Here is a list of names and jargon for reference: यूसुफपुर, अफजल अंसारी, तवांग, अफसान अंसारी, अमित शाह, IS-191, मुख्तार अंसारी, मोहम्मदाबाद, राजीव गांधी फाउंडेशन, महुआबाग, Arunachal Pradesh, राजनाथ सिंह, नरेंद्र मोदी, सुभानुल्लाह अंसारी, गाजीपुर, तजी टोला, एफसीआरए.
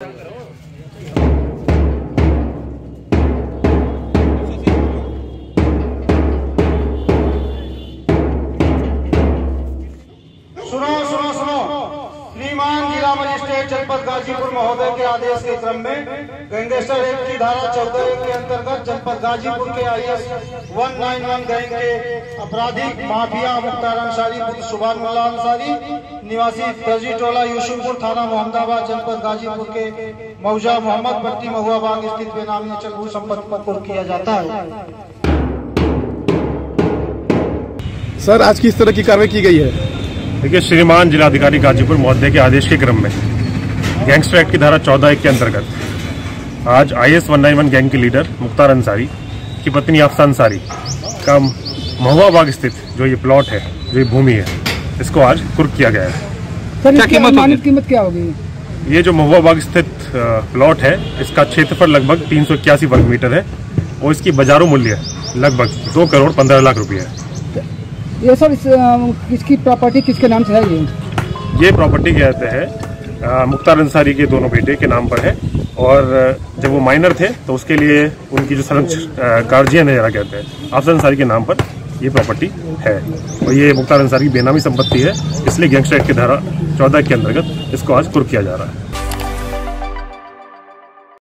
जनपद गाजीपुर महोदय के आदेश के क्रम में गैंगस्टर एक्ट की धारा 14(1) के अंतर्गत जनपद गाजीपुर के IS-191 गैंग के अपराधी माफिया मुख्तार अंसारी पुत्र सुभानुल्लाह अंसारी निवासी तजी टोला यूसुफपुर थाना मोहम्मदाबाद जनपद गाजीपुर के मौजा मोहम्मद पट्टी महुआबाग स्थित बेनामी अचल भू संपत्ति को किया जाता है। सर, आज किस तरह की कार्रवाई की गई है? देखिए, श्रीमान जिलाधिकारी गाजीपुर महोदय के आदेश के क्रम में गैंगस्टर एक्ट की धारा 14(1) के अंतर्गत आज IS-191 गैंग के लीडर मुख्तार अंसारी की पत्नी अफसान अंसारी का महुआबाग स्थित जो ये प्लॉट है, जो ये भूमि है, इसको आज कुर्क किया गया है। सर, कीमत क्या होगी? ये जो महुआबाग स्थित प्लॉट है, इसका क्षेत्रफल लगभग 381 वर्ग मीटर है और इसकी बाजारों मूल्य लगभग 2,15,00,000 रुपये है। ये सर, इसकी प्रॉपर्टी किसके नाम से है? ये प्रॉपर्टी के तहत मुख्तार अंसारी के दोनों बेटे के नाम पर है और जब वो माइनर थे तो उसके लिए उनकी जो संरक्षण गार्जियन है, जरा कहते हैं, अफजल अंसारी के नाम पर ये प्रॉपर्टी है और ये मुख्तार अंसारी की बेनामी संपत्ति है, इसलिए गैंगस्टर एक्ट की धारा 14 के अंतर्गत इसको आज कुर्क किया जा रहा है।